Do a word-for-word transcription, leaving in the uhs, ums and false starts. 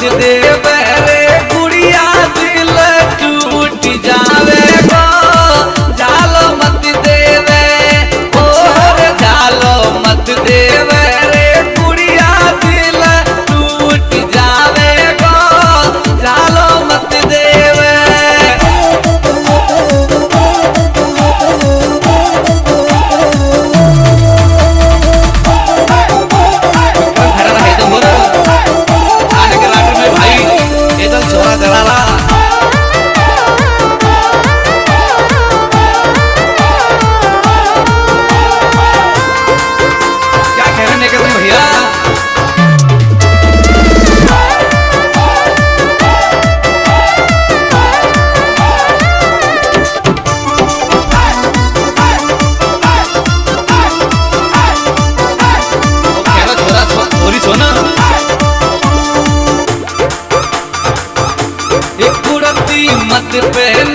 मत देवे रे गुड़िया दिल टूट जावे गो, जाल मत देवे और जाल मत देवे रे गुड़िया दिल टूट जावे गो, जाल मत देवे। We're